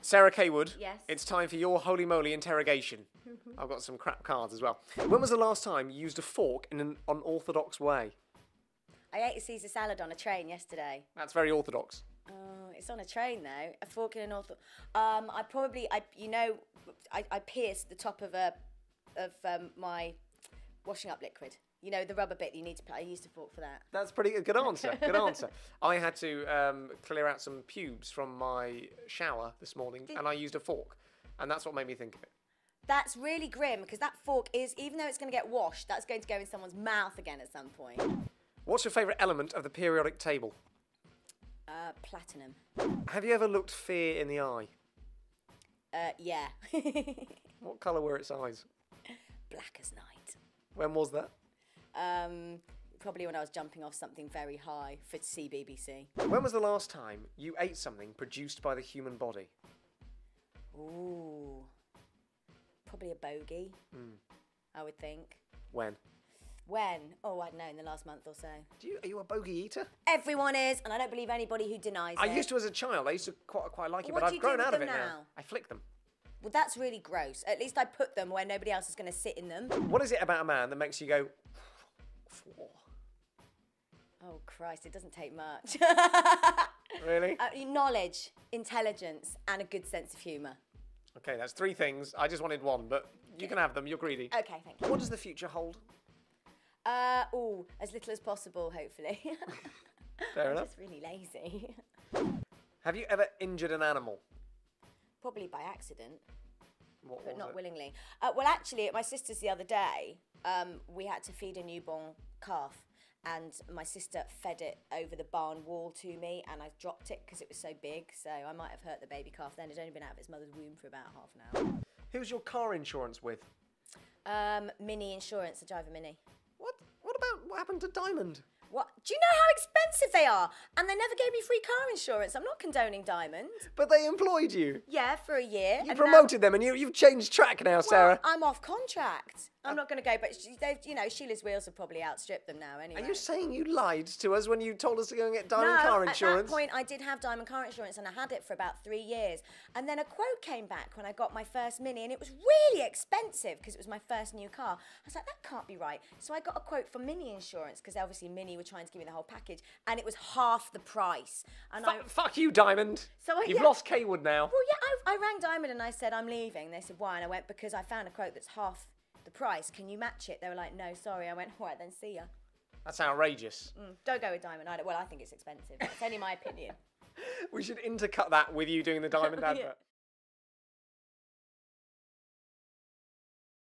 Sarah Cawood, yes. It's time for your Holy Moly interrogation. I've got some crap cards as well. When was the last time you used a fork in an unorthodox way? I ate a Caesar salad on a train yesterday. That's very orthodox. Oh, it's on a train though. A fork in an orthodox... I pierced the top of my washing up liquid. You know, the rubber bit you need to play. I used a fork for that. That's pretty good answer. Good answer. I had to clear out some pubes from my shower this morning, and I used a fork, and that's what made me think of it. That's really grim because that fork is, even though it's going to get washed, that's going to go in someone's mouth again at some point. What's your favourite element of the periodic table? Platinum. Have you ever looked fear in the eye? Yeah. What colour were its eyes? Black as night. When was that? Probably when I was jumping off something very high for CBBC. When was the last time you ate something produced by the human body? Ooh, probably a bogey, I would think. When? When? Oh, I don't know, in the last month or so. Are you a bogey eater? Everyone is, and I don't believe anybody who denies it. I used to as a child. I used to quite like it, but I've grown out of it now. I flick them. Well, that's really gross. At least I put them where nobody else is going to sit in them. What is it about a man that makes you go... Oh, Christ, it doesn't take much. Really? Knowledge, intelligence, and a good sense of humour. OK, that's three things. I just wanted one, but you can have them. You're greedy. OK, thank you. What does the future hold? Oh, as little as possible, hopefully. Fair enough. I'm just really lazy. Have you ever injured an animal? Probably by accident, but not willingly. Well, actually, at my sister's the other day, we had to feed a newborn calf, and my sister fed it over the barn wall to me, and I dropped it because it was so big, so I might have hurt the baby calf then. It'd only been out of its mother's womb for about half an hour. Who's your car insurance with? Mini Insurance, I drive a Mini. What happened to Diamond? What? Do you know how expensive they are? And they never gave me free car insurance. I'm not condoning Diamond. But they employed you. Yeah, for a year. You promoted them and you've changed track now, well, Sarah. I'm off contract. I'm not going to go, but you know, Sheila's Wheels have probably outstripped them now anyway. Are you saying you lied to us when you told us to go and get Diamond car insurance? At that point I did have Diamond car insurance and I had it for about 3 years. And then a quote came back when I got my first Mini and it was really expensive because it was my first new car. I was like, that can't be right. So I got a quote for Mini Insurance because obviously Mini were trying to give me the whole package and it was half the price. And fuck you, Diamond. So You've lost Cawood now. Well, yeah, I rang Diamond and I said, I'm leaving. And they said, why? And I went, because I found a quote that's half the price, can you match it? They were like, no, sorry. I went, all right, then see ya. That's outrageous. Don't go with Diamond. I think it's expensive. It's only my opinion. We should intercut that with you doing the Diamond advert.